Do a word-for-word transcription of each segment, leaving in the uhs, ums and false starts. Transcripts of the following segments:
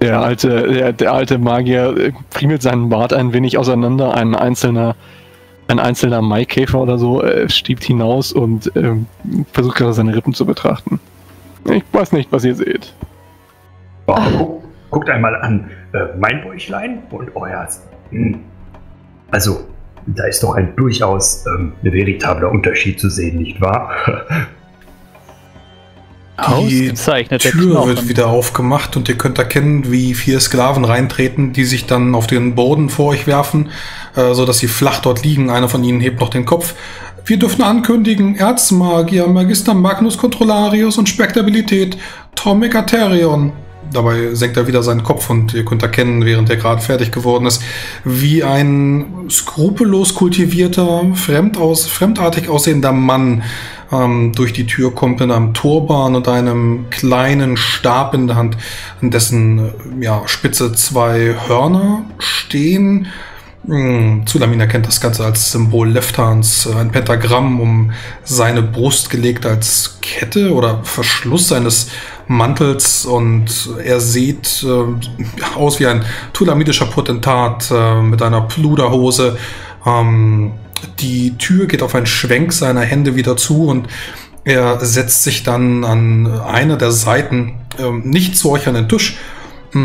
Der alte, der, der alte Magier friemelt seinen Bart ein wenig auseinander, ein einzelner, ein einzelner Maikäfer oder so äh, stiebt hinaus und äh, versucht gerade seine Rippen zu betrachten. Ich weiß nicht, was ihr seht. Wow. Guckt, guckt einmal an, äh, mein Bäuchlein und euer. Hm. Also, da ist doch ein durchaus ähm, veritabler Unterschied zu sehen, nicht wahr? Die Tür wird wieder aufgemacht und ihr könnt erkennen, wie vier Sklaven reintreten, die sich dann auf den Boden vor euch werfen, äh, sodass sie flach dort liegen. Einer von ihnen hebt noch den Kopf. Wir dürfen ankündigen, Erzmagier, Magister Magnus Controllarius und Spektabilität, Thomeg Atherion. Dabei senkt er wieder seinen Kopf und ihr könnt erkennen, während er gerade fertig geworden ist, wie ein skrupellos kultivierter, fremd aus, fremdartig aussehender Mann ähm, durch die Tür kommt in einem Turban und einem kleinen Stab in der Hand, an dessen ja, Spitze zwei Hörner stehen. Hm, Zulamin erkennt das Ganze als Symbol Lefthans, ein Pentagramm um seine Brust gelegt als Kette oder Verschluss seines Mantels, und er sieht äh, aus wie ein thulamidischer Potentat äh, mit einer Pluderhose. Ähm, die Tür geht auf einen Schwenk seiner Hände wieder zu und er setzt sich dann an einer der Seiten, äh, nicht zu euch an den Tisch, äh,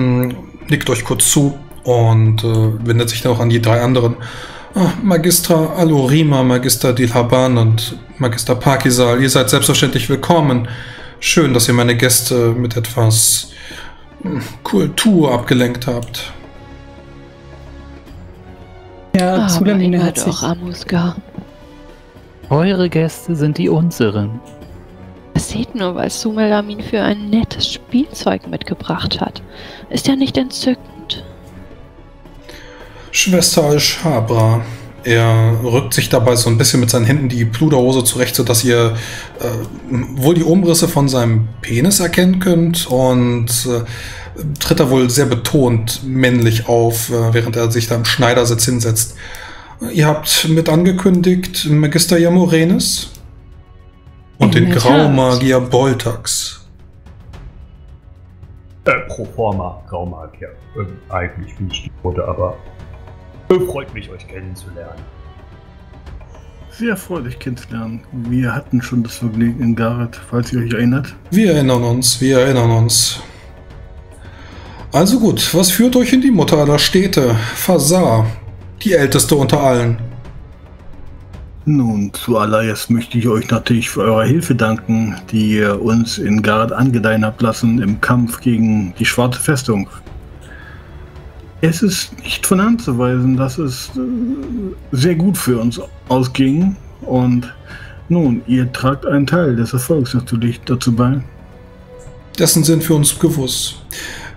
nickt euch kurz zu und äh, wendet sich dann auch an die drei anderen. Oh, Magister Alorima, Magister Dilhaban und Magister Pakisal, ihr seid selbstverständlich willkommen. Schön, dass ihr meine Gäste mit etwas Kultur abgelenkt habt. Ja, Zulamin hat auch Amuska. Eure Gäste sind die unseren. Es seht nur, was Zulamin für ein nettes Spielzeug mitgebracht hat. Ist ja nicht entzückend. Schwester Al-Shabra. Er rückt sich dabei so ein bisschen mit seinen Händen die Pluderhose zurecht, sodass ihr äh, wohl die Umrisse von seinem Penis erkennen könnt, und äh, tritt da wohl sehr betont männlich auf, äh, während er sich da im Schneidersitz hinsetzt. Ihr habt mit angekündigt Magister yha Mhorenis und den Graumagier Boltax. Äh, Proforma Graumagier. Ähm, eigentlich bin ich die Tote, aber... Freut mich, euch kennenzulernen. Sehr freudig kennenzulernen. Wir hatten schon das Vergnügen in Gareth, falls ihr euch erinnert. Wir erinnern uns, wir erinnern uns. Also gut, was führt euch in die Mutter aller Städte, Fasar, die älteste unter allen? Nun, zuallererst möchte ich euch natürlich für eure Hilfe danken, die ihr uns in Gareth angedeihen habt lassen im Kampf gegen die Schwarze Festung. Es ist nicht von Hand zu weisen, dass es sehr gut für uns ausging, und nun, ihr tragt einen Teil des Erfolgs natürlich dazu bei. Dessen sind wir uns bewusst.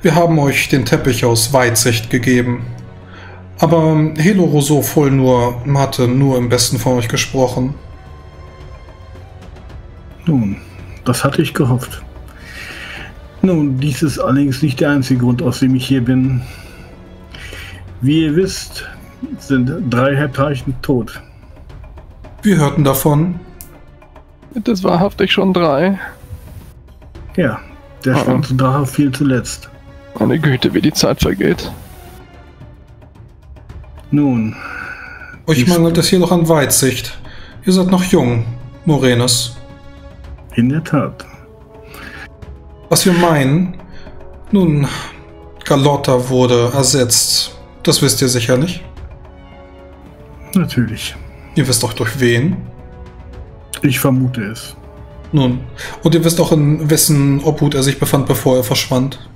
Wir haben euch den Teppich aus Weitsicht gegeben. Aber Heloroso Vollnur hatte nur im Besten von euch gesprochen. Nun, das hatte ich gehofft. Nun, dies ist allerdings nicht der einzige Grund, aus dem ich hier bin. Wie ihr wisst, sind drei Heptarchen tot. Wir hörten davon. Das war wahrhaftig schon drei. Ja, der ah. Schwanz Drache fiel zuletzt. Meine Güte, wie die Zeit vergeht. Nun. Euch mangelt es hier noch an Weitsicht. Ihr seid noch jung, Morenes. In der Tat. Was wir meinen? Nun, Galotta wurde ersetzt. Das wisst ihr sicherlich. Natürlich. Ihr wisst auch durch wen? Ich vermute es. Nun, und ihr wisst auch, in wessen Obhut er sich befand, bevor er verschwand?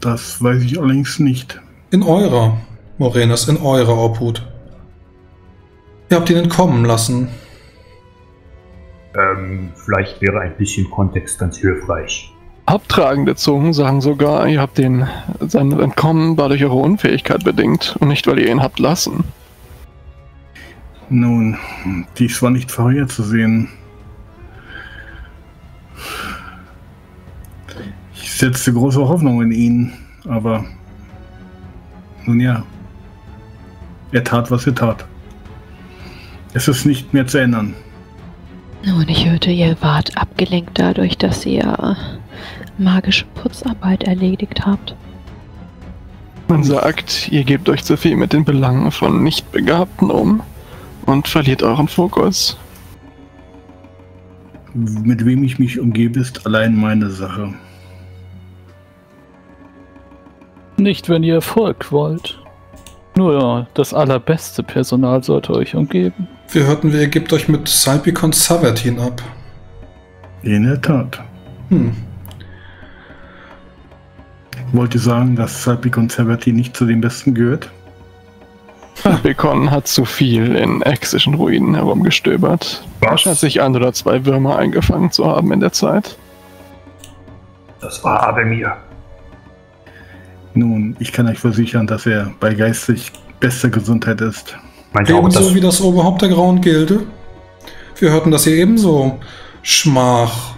Das weiß ich allerdings nicht. In eurer, Morenes, in eurer Obhut. Ihr habt ihn entkommen lassen. Ähm, vielleicht wäre ein bisschen Kontext ganz hilfreich. Abtragende Zungen sagen sogar, ihr habt den, sein Entkommen war durch eure Unfähigkeit bedingt und nicht, weil ihr ihn habt lassen. Nun, dies war nicht vorherzusehen. Ich setzte große Hoffnung in ihn, aber nun ja, er tat, was er tat. Es ist nicht mehr zu ändern. Und ich hörte, ihr wart abgelenkt dadurch, dass ihr magische Putzarbeit erledigt habt. Man sagt, ihr gebt euch zu viel mit den Belangen von Nichtbegabten um und verliert euren Fokus. Mit wem ich mich umgebe, ist allein meine Sache. Nicht, wenn ihr Erfolg wollt. Nur ja, das allerbeste Personal sollte euch umgeben. Wir hörten, ihr gebt euch mit Salpikon Savatin ab. In der Tat. Hm. Wollt ihr sagen, dass Salpikon Savatin nicht zu den Besten gehört? Salpikon hat zu viel in exischen Ruinen herumgestöbert. Er scheint sich ein oder zwei Würmer eingefangen zu haben in der Zeit. Das war Abelmir. Nun, ich kann euch versichern, dass er bei geistig bester Gesundheit ist. Ebenso wie das Oberhaupt der Grauen Gilde. Wir hörten, dass ihr ebenso Schmach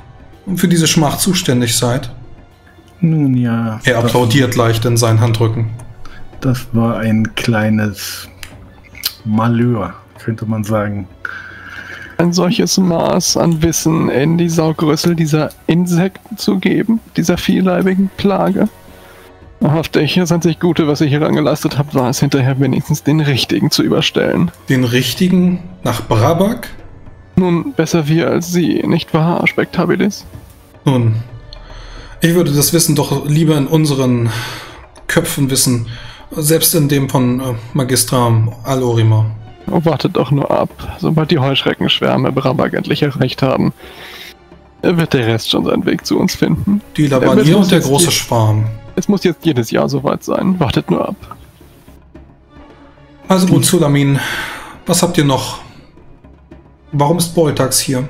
und für diese Schmach zuständig seid. Nun ja. Er applaudiert leicht in seinen Handrücken. Das war ein kleines Malheur, könnte man sagen. Ein solches Maß an Wissen in die Saugrüssel dieser Insekten zu geben, dieser vielleibigen Plage. Auf der hier sind sich Gute, was ich hier angelastet habe, war es hinterher wenigstens den richtigen zu überstellen. Den richtigen? Nach Brabak? Nun, besser wir als sie, nicht wahr, Spektabilis? Nun, ich würde das Wissen doch lieber in unseren Köpfen wissen, selbst in dem von äh, Magistram Alorima. Oh, wartet doch nur ab, sobald die Heuschreckenschwärme Brabak endlich erreicht haben, wird der Rest schon seinen Weg zu uns finden. Die Labanier und der große Schwarm. Es muss jetzt jedes Jahr soweit sein. Wartet nur ab. Also gut, Sulamin, was habt ihr noch? Warum ist Boltax hier?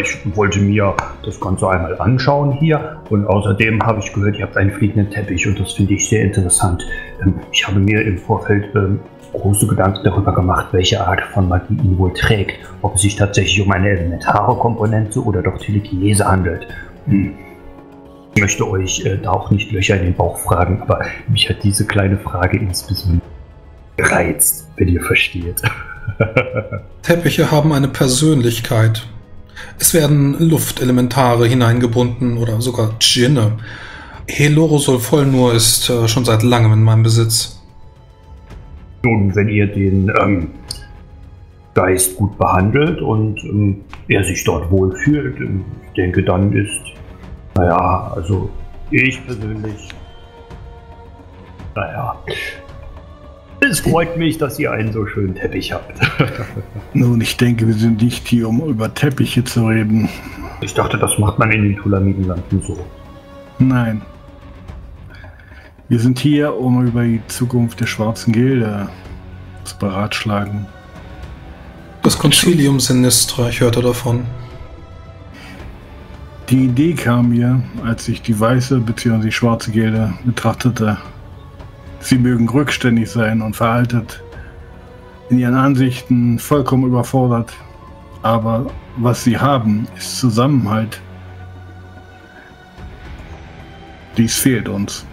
Ich wollte mir das Ganze einmal anschauen hier. Und außerdem habe ich gehört, ihr habt einen fliegenden Teppich. Und das finde ich sehr interessant. Ich habe mir im Vorfeld große Gedanken darüber gemacht, welche Art von Magie ihn wohl trägt. Ob es sich tatsächlich um eine elementare Komponente oder doch Telekinese handelt. Hm. Ich möchte euch äh, da auch nicht Löcher in den Bauch fragen, aber mich hat diese kleine Frage insbesondere gereizt, wenn ihr versteht. Teppiche haben eine Persönlichkeit. Es werden Luftelementare hineingebunden oder sogar Djinne. Heloroso Vollnur ist äh, schon seit langem in meinem Besitz. Nun, wenn ihr den ähm, Geist gut behandelt und ähm, er sich dort wohlfühlt, ähm, ich denke, dann ist... Naja, also ich persönlich, naja, es freut mich, dass ihr einen so schönen Teppich habt. Nun, ich denke, wir sind nicht hier, um über Teppiche zu reden. Ich dachte, das macht man in den Tulamidenlanden so. Nein. Wir sind hier, um über die Zukunft der Schwarzen Gilde zu beratschlagen. Das Konzilium Sinistra, ich hörte davon. Die Idee kam mir, als ich die weiße bzw. die schwarze Gilde betrachtete. Sie mögen rückständig sein und veraltet, in ihren Ansichten vollkommen überfordert, aber was sie haben, ist Zusammenhalt. Dies fehlt uns.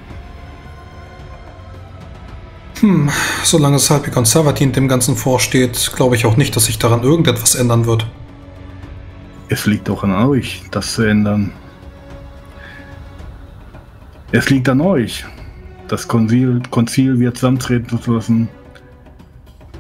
Hm, solange Salpikon Savatin dem Ganzen vorsteht, glaube ich auch nicht, dass sich daran irgendetwas ändern wird. Es liegt auch an euch, das zu ändern. Es liegt an euch, das Konzil, Konzil wieder zusammentreten zu lassen.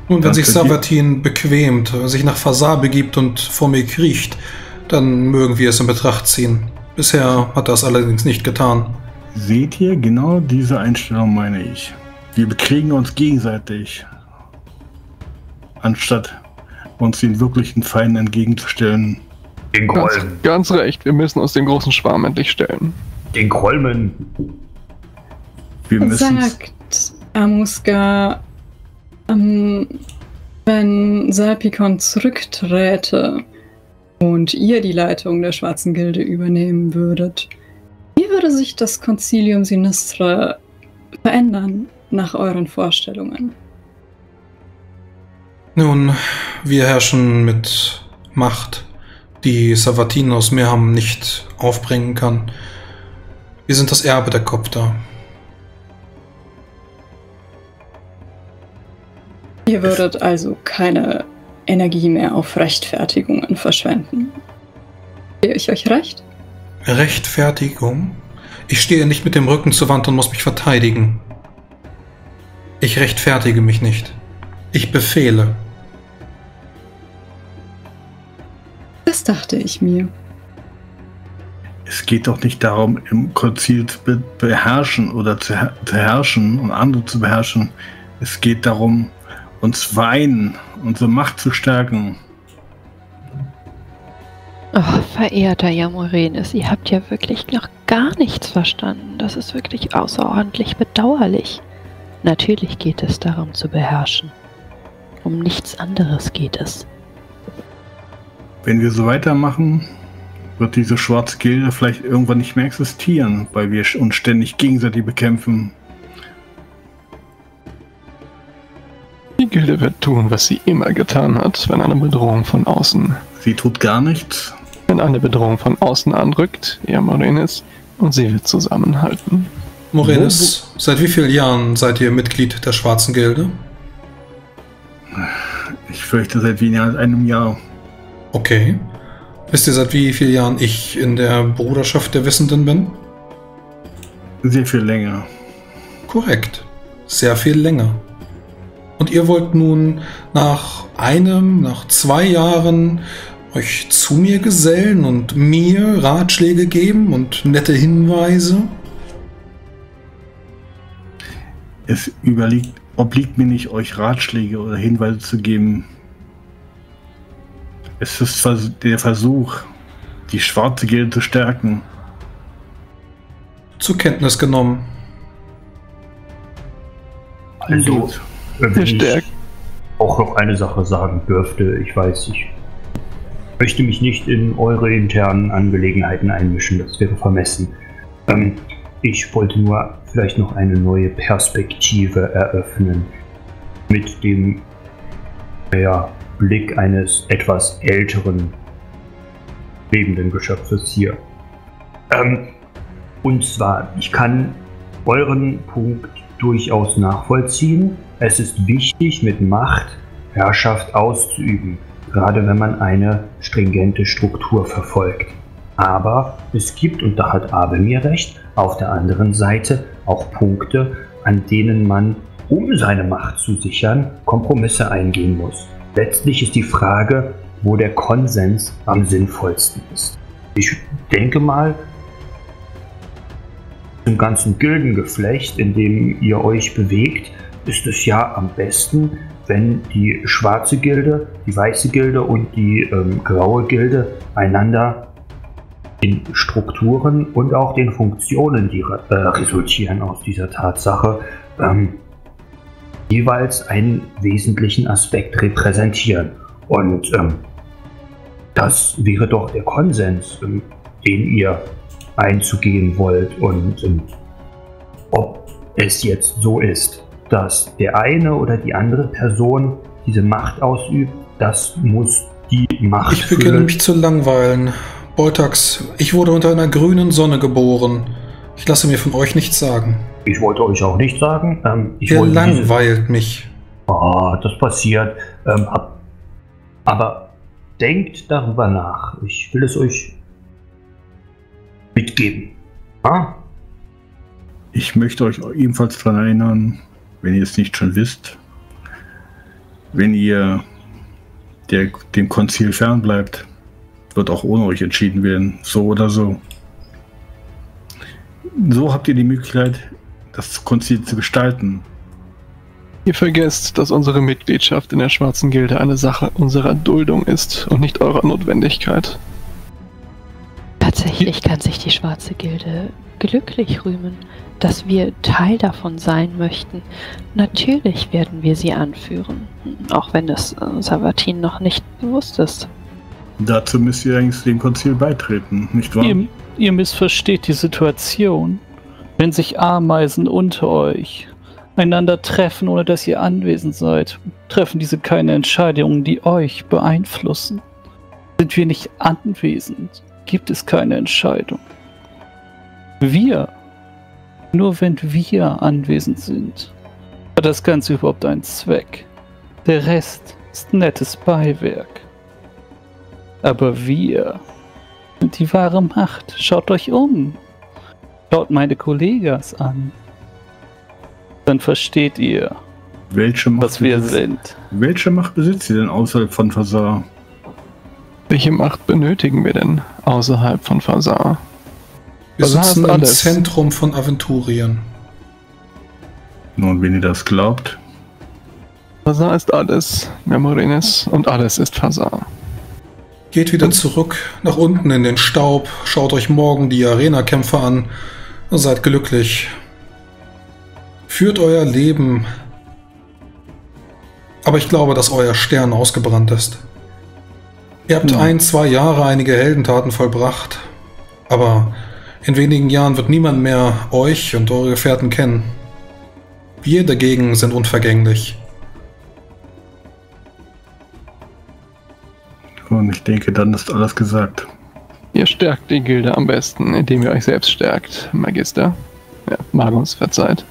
Und wenn sich Savatin bequemt, sich nach Fasar begibt und vor mir kriecht, dann mögen wir es in Betracht ziehen. Bisher hat er es allerdings nicht getan. Seht ihr, genau diese Einstellung meine ich. Wir bekriegen uns gegenseitig, anstatt uns den wirklichen Feinden entgegenzustellen. Den Grolmen. Ganz, ganz recht, wir müssen uns dem großen Schwarm endlich stellen. Den Grolmen. Wir müssen. Sagt Amuska, ähm, wenn Salpikon zurückträte und ihr die Leitung der Schwarzen Gilde übernehmen würdet, wie würde sich das Konzilium Sinistra verändern nach euren Vorstellungen? Nun, wir herrschen mit Macht, die Savatin aus Merham nicht aufbringen kann. Wir sind das Erbe der Kopter. Ihr würdet also keine Energie mehr auf Rechtfertigungen verschwenden. Sehe ich euch recht? Rechtfertigung? Ich stehe nicht mit dem Rücken zur Wand und muss mich verteidigen. Ich rechtfertige mich nicht. Ich befehle. Das dachte ich mir. Es geht doch nicht darum, im Konzil zu be beherrschen oder zu, her zu herrschen und andere zu beherrschen. Es geht darum, uns weinen, unsere Macht zu stärken. Oh, verehrter Jamorenis, ihr habt ja wirklich noch gar nichts verstanden. Das ist wirklich außerordentlich bedauerlich. Natürlich geht es darum zu beherrschen. Um nichts anderes geht es. Wenn wir so weitermachen, wird diese schwarze Gilde vielleicht irgendwann nicht mehr existieren, weil wir uns ständig gegenseitig bekämpfen. Die Gilde wird tun, was sie immer getan hat, wenn eine Bedrohung von außen... Sie tut gar nichts. Wenn eine Bedrohung von außen anrückt, ja, Morenes, und sie wird zusammenhalten. Morenes, wo, wo? seit wie vielen Jahren seid ihr Mitglied der Schwarzen Gilde? Ich fürchte seit weniger als einem Jahr. Okay. Wisst ihr, seit wie vielen Jahren ich in der Bruderschaft der Wissenden bin? Sehr viel länger. Korrekt. Sehr viel länger. Und ihr wollt nun nach einem, nach zwei Jahren euch zu mir gesellen und mir Ratschläge geben und nette Hinweise? Es überliegt, obliegt mir nicht, euch Ratschläge oder Hinweise zu geben. Es ist der Versuch, die schwarze Gilde zu stärken. Zur Kenntnis genommen. Also, wenn ich auch noch eine Sache sagen dürfte, ich weiß, ich möchte mich nicht in eure internen Angelegenheiten einmischen, das wäre vermessen. Ähm, ich wollte nur vielleicht noch eine neue Perspektive eröffnen. Mit dem, ja, Blick eines etwas älteren lebenden Geschöpfes hier. Ähm, und zwar, ich kann euren Punkt durchaus nachvollziehen. Es ist wichtig, mit Macht Herrschaft auszuüben, gerade wenn man eine stringente Struktur verfolgt. Aber es gibt, und da hat Abelmir recht, auf der anderen Seite auch Punkte, an denen man, um seine Macht zu sichern, Kompromisse eingehen muss. Letztlich ist die Frage, wo der Konsens am sinnvollsten ist. Ich denke mal, im ganzen Gildengeflecht, in dem ihr euch bewegt, ist es ja am besten, wenn die schwarze Gilde, die weiße Gilde und die ähm, graue Gilde einander in Strukturen und auch den Funktionen, die äh, resultieren aus dieser Tatsache, ähm, jeweils einen wesentlichen Aspekt repräsentieren. Und ähm, das wäre doch der Konsens, ähm, den ihr einzugehen wollt. Und ähm, ob es jetzt so ist, dass der eine oder die andere Person diese Macht ausübt, das muss die Macht führen. Ich beginne mich zu langweilen. Boltax, ich wurde unter einer grünen Sonne geboren. Ich lasse mir von euch nichts sagen. Ich wollte euch auch nicht sagen. Ähm, ich Ihr langweilt diese... mich. Oh, das passiert. Ähm, ab... Aber denkt darüber nach. Ich will es euch mitgeben. Ah? Ich möchte euch ebenfalls daran erinnern, wenn ihr es nicht schon wisst, wenn ihr der, dem Konzil fernbleibt, wird auch ohne euch entschieden werden, so oder so. So habt ihr die Möglichkeit, das Konzil zu gestalten. Ihr vergesst, dass unsere Mitgliedschaft in der Schwarzen Gilde eine Sache unserer Duldung ist und nicht eurer Notwendigkeit. Tatsächlich kann sich die Schwarze Gilde glücklich rühmen, dass wir Teil davon sein möchten. Natürlich werden wir sie anführen, auch wenn es Savatin noch nicht bewusst ist. Dazu müsst ihr eigentlich dem Konzil beitreten, nicht wahr? Ihr, ihr missversteht die Situation. Wenn sich Ameisen unter euch einander treffen, ohne dass ihr anwesend seid, treffen diese keine Entscheidungen, die euch beeinflussen. Sind wir nicht anwesend, gibt es keine Entscheidung. Wir, nur wenn wir anwesend sind, hat das Ganze überhaupt einen Zweck. Der Rest ist nettes Beiwerk. Aber wir sind die wahre Macht. Schaut euch um. Schaut meine Kollegas an. Dann versteht ihr, welche Macht was wir besitzt, sind. Welche Macht besitzt ihr denn außerhalb von Fasar? Welche Macht benötigen wir denn außerhalb von Fasar? Wir Fasar sitzen im alles. Zentrum von Aventurien. Nun, wenn ihr das glaubt. Fasar ist alles, Jamorenis, und alles ist Fasar. Geht wieder und zurück nach unten in den Staub, schaut euch morgen die Arena-Kämpfe an und seid glücklich. Führt euer Leben. Aber ich glaube, dass euer Stern ausgebrannt ist. Ihr habt ja. ein, zwei Jahre einige Heldentaten vollbracht, aber in wenigen Jahren wird niemand mehr euch und eure Gefährten kennen. Wir dagegen sind unvergänglich. Und ich denke, dann ist alles gesagt. Ihr stärkt die Gilde am besten, indem ihr euch selbst stärkt, Magister. Ja, Magnus, verzeiht.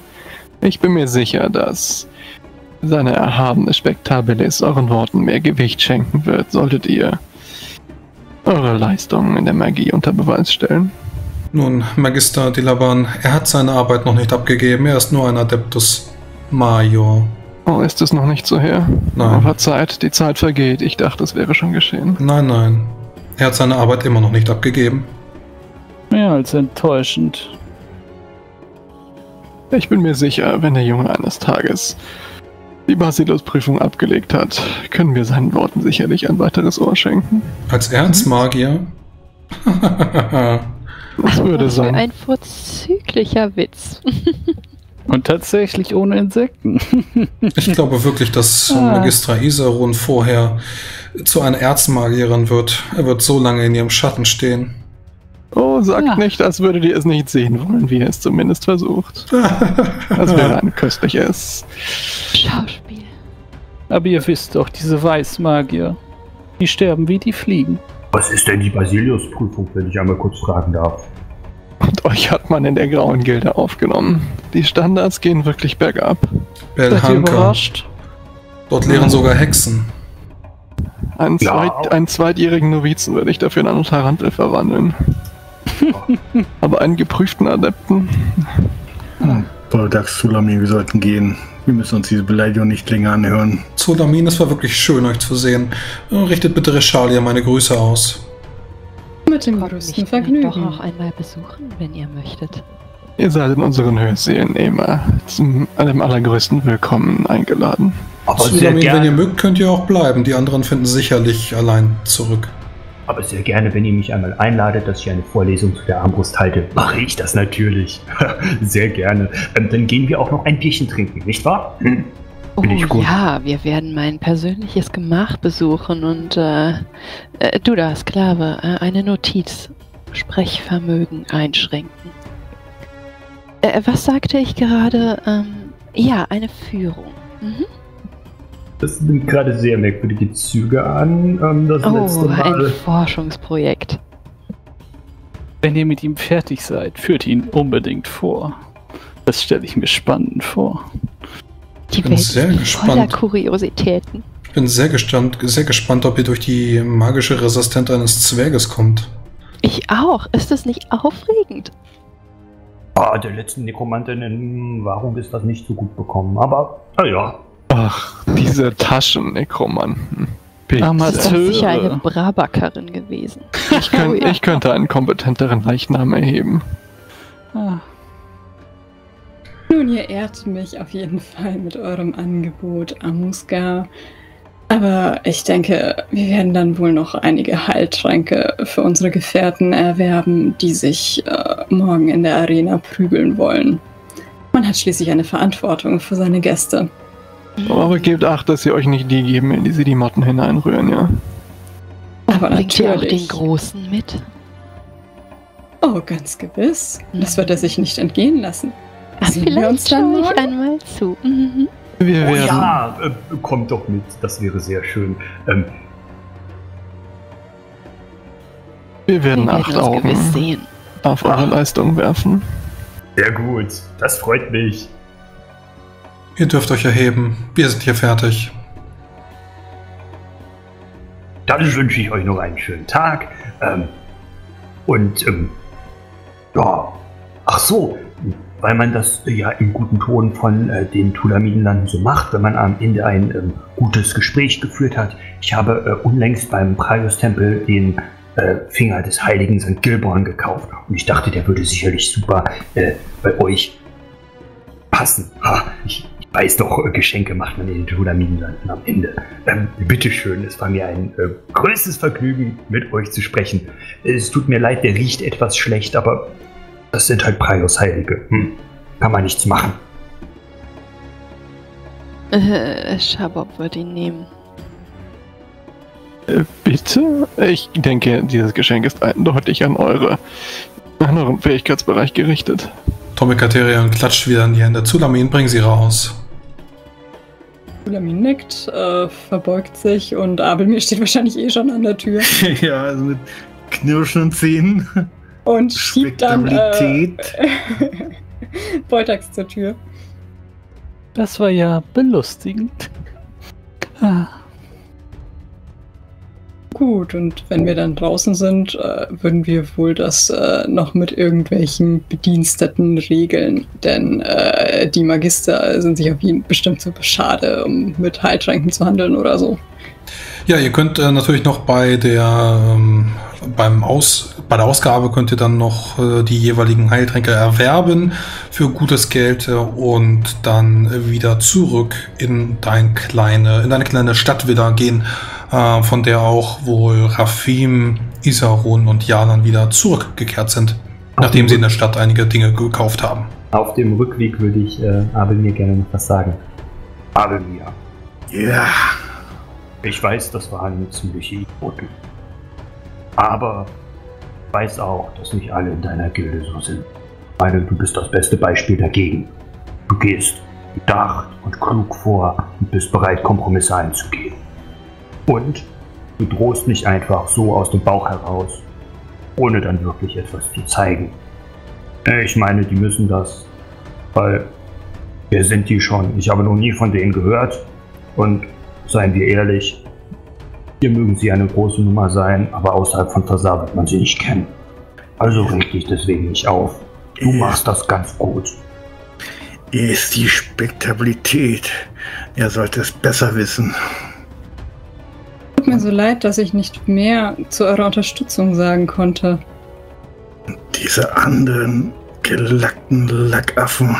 Ich bin mir sicher, dass seine erhabene Spektabilis euren Worten mehr Gewicht schenken wird, solltet ihr eure Leistungen in der Magie unter Beweis stellen. Nun, Magister Dilhaban, er hat seine Arbeit noch nicht abgegeben, er ist nur ein Adeptus Major. Oh, ist es noch nicht so her? Nein. Aber Zeit, die Zeit vergeht, ich dachte, es wäre schon geschehen. Nein, nein, er hat seine Arbeit immer noch nicht abgegeben. Mehr als enttäuschend. Ich bin mir sicher, wenn der Junge eines Tages die Basilos-Prüfung abgelegt hat, können wir seinen Worten sicherlich ein weiteres Ohr schenken. Als Ernstmagier? Das würde sein. Ein vorzüglicher Witz. Und tatsächlich ohne Insekten. Ich glaube wirklich, dass ah. Magistra Isarun vorher zu einer Erzmagierin wird. Er wird so lange in ihrem Schatten stehen. Oh, sagt ja. nicht, als würdet ihr es nicht sehen wollen, wie er es zumindest versucht. Das wäre ein köstliches Schauspiel. Aber ihr wisst doch, diese Weißmagier, die sterben wie die Fliegen. Was ist denn die Basilius-Prüfung, wenn ich einmal kurz fragen darf? Und euch hat man in der Grauen Gilde aufgenommen. Die Standards gehen wirklich bergab. Seid ihr überrascht? Dort lehren sogar Hexen. Einen, ja. zweit, einen zweitjährigen Novizen würde ich dafür in einen Tarantel verwandeln. Aber einen geprüften Adepten? Hm. Boltax, Zulamin, wir sollten gehen. Wir müssen uns diese Beleidigung nicht länger anhören. Zulamin, es war wirklich schön, euch zu sehen. Richtet bitte Reshalia meine Grüße aus. Mit dem größten Vergnügen. Doch auch einmal besuchen, wenn ihr möchtet. Ihr seid in unseren Hörsälen immer zum dem allergrößten Willkommen eingeladen. Aber Zulamin, wenn ihr mögt, könnt ihr auch bleiben. Die anderen finden sicherlich allein zurück. Aber sehr gerne, wenn ihr mich einmal einladet, dass ich eine Vorlesung zu der Armbrust halte, mache ich das natürlich. Sehr gerne. Ähm, dann gehen wir auch noch ein Bierchen trinken, nicht wahr? Hm. Oh, bin ich gut. Ja, wir werden mein persönliches Gemach besuchen und äh, äh, du da, Sklave, äh, eine Notiz. Sprechvermögen einschränken. Äh, was sagte ich gerade? Ähm, ja, eine Führung. Mhm. Das nimmt gerade sehr merkwürdige Züge an. Das oh, letzte Mal. Ein Forschungsprojekt. Wenn ihr mit ihm fertig seid, führt ihn unbedingt vor. Das stelle ich mir spannend vor. Die Welt ist voller Kuriositäten. Ich bin sehr gespannt, sehr gespannt, ob ihr durch die magische Resistenz eines Zwerges kommt. Ich auch. Ist das nicht aufregend? Ah, der letzten Nekromantin in Wahrung ist das nicht so gut bekommen. Aber, naja. Ach, diese Taschen-Nekromanten. Damals wäre sicher eine Brabakarin gewesen. Ich, könnt, oh, ja. ich könnte einen kompetenteren Leichnam erheben. Ah. Nun, ihr ehrt mich auf jeden Fall mit eurem Angebot, Amuska. Aber ich denke, wir werden dann wohl noch einige Heiltränke für unsere Gefährten erwerben, die sich äh, morgen in der Arena prügeln wollen. Man hat schließlich eine Verantwortung für seine Gäste. Aber gebt acht, dass ihr euch nicht die geben, in die sie die Motten hineinrühren, ja. Aber bringt ihr auch den Großen mit? Oh, ganz gewiss. Das wird er sich nicht entgehen lassen. Ach, vielleicht schaue ich einmal zu. Mhm. Wir werden... Oh ja, äh, kommt doch mit. Das wäre sehr schön. Ähm, wir werden, wir werden acht Augen sehen. auf eure Leistung werfen. Sehr gut. Das freut mich. Ihr dürft euch erheben. Wir sind hier fertig. Dann wünsche ich euch noch einen schönen Tag. Ähm, und ähm, ja, ach so, weil man das äh, ja im guten Ton von äh, den Tulamidenlanden so macht, wenn man am Ende ein ähm, gutes Gespräch geführt hat. Ich habe äh, unlängst beim Praios-Tempel den äh, Finger des heiligen Sankt Gilborn gekauft und ich dachte, der würde sicherlich super äh, bei euch passen. Ha, ich, ich weiß doch, äh, Geschenke macht man in den Tulamidenlanden am Ende. Ähm, bitteschön, es war mir ein äh, größtes Vergnügen, mit euch zu sprechen. Es tut mir leid, der riecht etwas schlecht, aber das sind halt Praios-Heilige. Hm. Kann man nichts machen. Äh, Schabob wird ihn nehmen. Äh, bitte? Ich denke, dieses Geschenk ist eindeutig an, eure, an euren Fähigkeitsbereich gerichtet. Thomeg Atherion klatscht wieder in die Hände. Zulamin, bringen Sie raus. Zulamin nickt, äh, verbeugt sich und Abelmir steht wahrscheinlich eh schon an der Tür. Ja, also mit knirschenden Zähnen. Und schiebt dann äh, Boltax zur Tür. Das war ja belustigend. Ah. Gut, und wenn wir dann draußen sind, äh, würden wir wohl das äh, noch mit irgendwelchen Bediensteten regeln. Denn äh, die Magister sind sich auf jeden Fall bestimmt zu schade, um mit Heiltränken zu handeln oder so. Ja, ihr könnt äh, natürlich noch bei der, ähm, beim Aus, bei der Ausgabe könnt ihr dann noch äh, die jeweiligen Heiltränke erwerben für gutes Geld äh, und dann wieder zurück in, dein kleine, in deine kleine Stadt wieder gehen, äh, von der auch wohl Rafim, Isarun und Jalan wieder zurückgekehrt sind, auf nachdem sie in der Stadt einige Dinge gekauft haben. Auf dem Rückweg würde ich äh, Abelmir gerne noch was sagen. Abelmir. Ja. Yeah. Ich weiß, das waren ziemliche Idioten. Aber ich weiß auch, dass nicht alle in deiner Gilde so sind. Ich meine, du bist das beste Beispiel dagegen. Du gehst bedacht und klug vor und bist bereit, Kompromisse einzugehen. Und du drohst nicht einfach so aus dem Bauch heraus, ohne dann wirklich etwas zu zeigen. Ich meine, die müssen das, weil wer sind die schon? Ich habe noch nie von denen gehört und seien wir ehrlich, hier mögen sie eine große Nummer sein, aber außerhalb von Fasar wird man sie nicht kennen. Also reg dich deswegen nicht auf. Du machst das ganz gut. Ist die Spektabilität. Er sollte es besser wissen. Tut mir so leid, dass ich nicht mehr zu eurer Unterstützung sagen konnte. Diese anderen gelackten Lackaffen.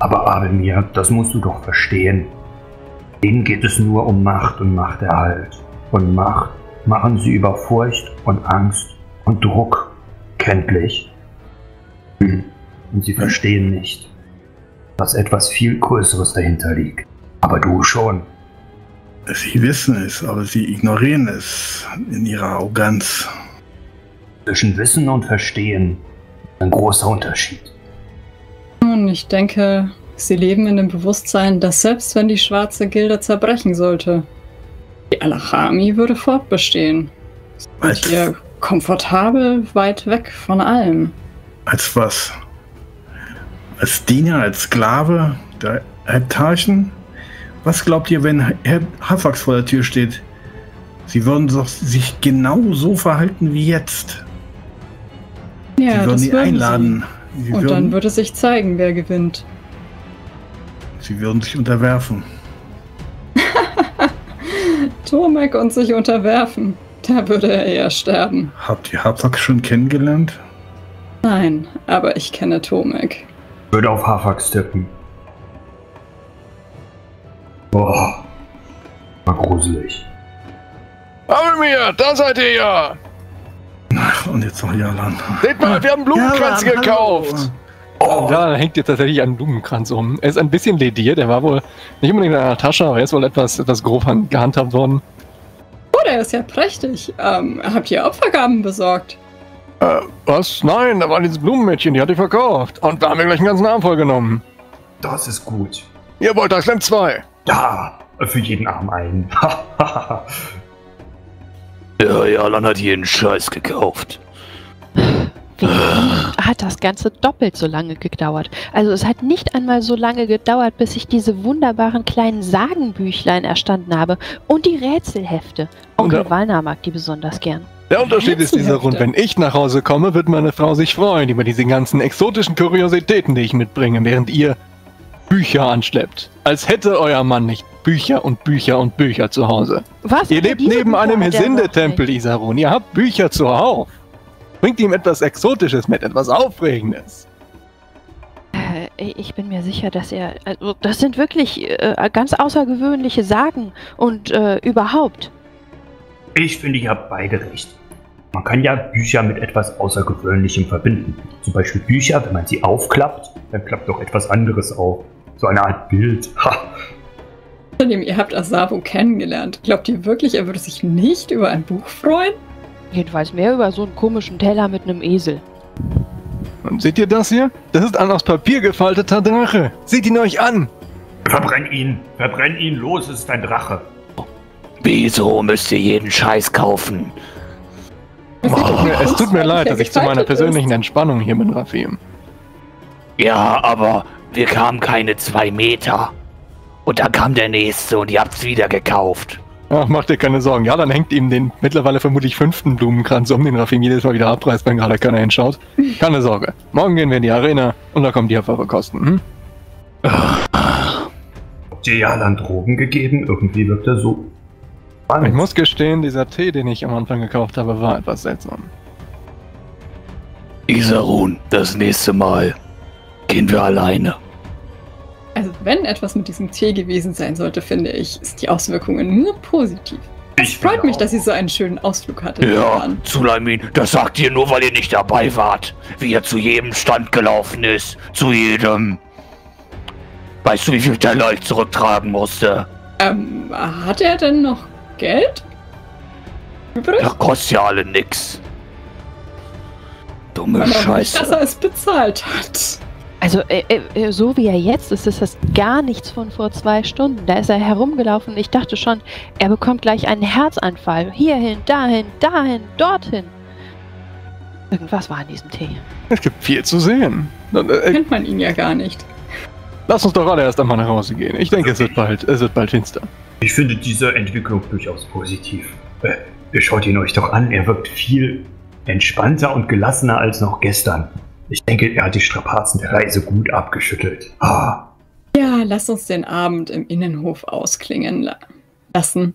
Aber Abelmir, das musst du doch verstehen. Denen geht es nur um Macht und Machterhalt. Und Macht machen sie über Furcht und Angst und Druck kenntlich. Und sie verstehen nicht, dass etwas viel Größeres dahinter liegt. Aber du schon. Sie wissen es, aber sie ignorieren es in ihrer Arroganz. Zwischen Wissen und Verstehen ist ein großer Unterschied. Und ich denke, sie leben in dem Bewusstsein, dass selbst wenn die schwarze Gilde zerbrechen sollte, die Alachami würde fortbestehen. Sie sind hier komfortabel weit weg von allem. Als was? Als Diener, als Sklave der Heptarchen? Was glaubt ihr, wenn Harfax vor der Tür steht? Sie würden doch sich genau so verhalten wie jetzt. Ja, sie würden ihn einladen. Sie. Sie und würden, dann würde sich zeigen, wer gewinnt. Sie würden sich unterwerfen. Tomek und sich unterwerfen. Da würde er eher sterben. Habt ihr Harfax schon kennengelernt? Nein, aber ich kenne Tomek. Ich würde auf Harfax tippen. Boah. War gruselig. Abelmir, da seid ihr ja! Ach, und jetzt noch Jalan. Seht mal, wir haben Blumenkranz Jalan, gekauft. Oh. Da hängt jetzt tatsächlich ein Blumenkranz um. Er ist ein bisschen lediert, er war wohl nicht unbedingt in einer Tasche, aber er ist wohl etwas, etwas grob gehandhabt worden. Oh, der ist ja prächtig. Ähm, habt ihr Opfergaben besorgt? Äh, was? Nein, da war dieses Blumenmädchen, die hat die verkauft. Und da haben wir gleich einen ganzen Arm vollgenommen. Das ist gut. Ihr wollt das Land zwei. Ja, für jeden Arm einen. Der Jalan hat jeden Scheiß gekauft. hat das Ganze doppelt so lange gedauert. Also es hat nicht einmal so lange gedauert, bis ich diese wunderbaren kleinen Sagenbüchlein erstanden habe und die Rätselhefte. Onkel Walner mag die besonders gern. Der Unterschied ist dieser Rund, wenn ich nach Hause komme, wird meine Frau sich freuen über diese ganzen exotischen Kuriositäten, die ich mitbringe, während ihr Bücher anschleppt. Als hätte euer Mann nicht Bücher und Bücher und Bücher zu Hause. Was? Ihr lebt neben einem Hesinde-Tempel, Isarun. Ihr habt Bücher zuhauf. Bringt ihm etwas Exotisches mit, etwas Aufregendes. Äh, ich bin mir sicher, dass er... Also das sind wirklich äh, ganz außergewöhnliche Sagen und äh, überhaupt. Ich finde, ihr habt beide recht. Man kann ja Bücher mit etwas Außergewöhnlichem verbinden. Zum Beispiel Bücher, wenn man sie aufklappt, dann klappt doch etwas anderes auf. So eine Art Bild. Ha. Außerdem, ihr habt Asabo kennengelernt. Glaubt ihr wirklich, er würde sich nicht über ein Buch freuen? Jedenfalls mehr über so einen komischen Teller mit einem Esel. Und seht ihr das hier? Das ist ein aus Papier gefalteter Drache. Seht ihn euch an! Verbrenn ihn! Verbrenn ihn! Los, es ist ein Drache! Wieso müsst ihr jeden Scheiß kaufen? Oh, es tut mir leid, dass ich zu meiner persönlichen Entspannung hier bin, Rafim. Ja, aber wir kamen keine zwei Meter. Und dann kam der nächste und ihr habt's wieder gekauft. Ach, mach dir keine Sorgen. Ja, dann hängt ihm den mittlerweile vermutlich fünften Blumenkranz um, den Rafim jedes Mal wieder abreißt, wenn gerade keiner hinschaut. Keine Sorge. Morgen gehen wir in die Arena und da kommen die auf eure Kosten. Hm? Habt ihr Jalan Drogen gegeben? Irgendwie wirkt er so... Ich muss gestehen, dieser Tee, den ich am Anfang gekauft habe, war etwas seltsam. Isarun, das nächste Mal gehen wir alleine. Also wenn etwas mit diesem Tee gewesen sein sollte, finde ich, ist die Auswirkungen nur positiv. Es freut mich, dass ihr so einen schönen Ausflug hattet. Ja, Zulaimin, das sagt ihr nur, weil ihr nicht dabei wart. Wie er zu jedem Stand gelaufen ist. Zu jedem. Weißt du, wie viel Teller ich zurücktragen musste? Ähm, hat er denn noch... Geld? Übrig? Da kostet ja alle nix. Dumme Man Scheiße. Nicht, dass er es bezahlt hat. Also, äh, äh, so wie er jetzt ist, ist das gar nichts von vor zwei Stunden. Da ist er herumgelaufen und ich dachte schon, er bekommt gleich einen Herzanfall. Hierhin, dahin, dahin, dorthin. Irgendwas war in diesem Tee. Es gibt viel zu sehen. Dann, äh, kennt man ihn ja gar nicht. Lass uns doch alle erst einmal nach Hause gehen. Ich denke, es wird bald, es wird bald finster. Ich finde diese Entwicklung durchaus positiv. Äh, schaut ihn euch doch an, er wirkt viel entspannter und gelassener als noch gestern. Ich denke, er hat die Strapazen der Reise gut abgeschüttelt. Ah. Ja, lass uns den Abend im Innenhof ausklingen lassen.